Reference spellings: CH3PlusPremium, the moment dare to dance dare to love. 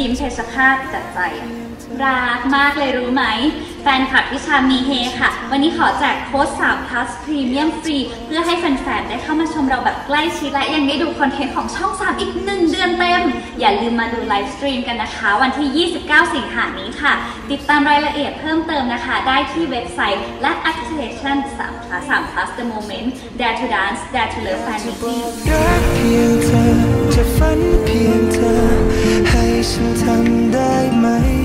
ยิ้มชัยชภาพจัดใจรักมากเลยรู้ไหมแฟนคลับวิชามีเฮค่ะวันนี้ขอแจกโค้ด3 plus พรีเมียมฟรีเพื่อให้แฟนๆได้เข้ามาชมเราแบบใกล้ชิดและยังได้ดูคอนเทนต์ของช่อง3อีก1 เดือนเต็มอย่าลืมมาดูไลฟ์สตรีมกันนะคะวันที่29 สิงหาคมนี้ค่ะติดตามรายละเอียดเพิ่มเติมนะคะได้ที่เว็บไซต์และ application 3 plus the moment dare to dance dare to love fan meeting ให้ฉันทำได้ไหม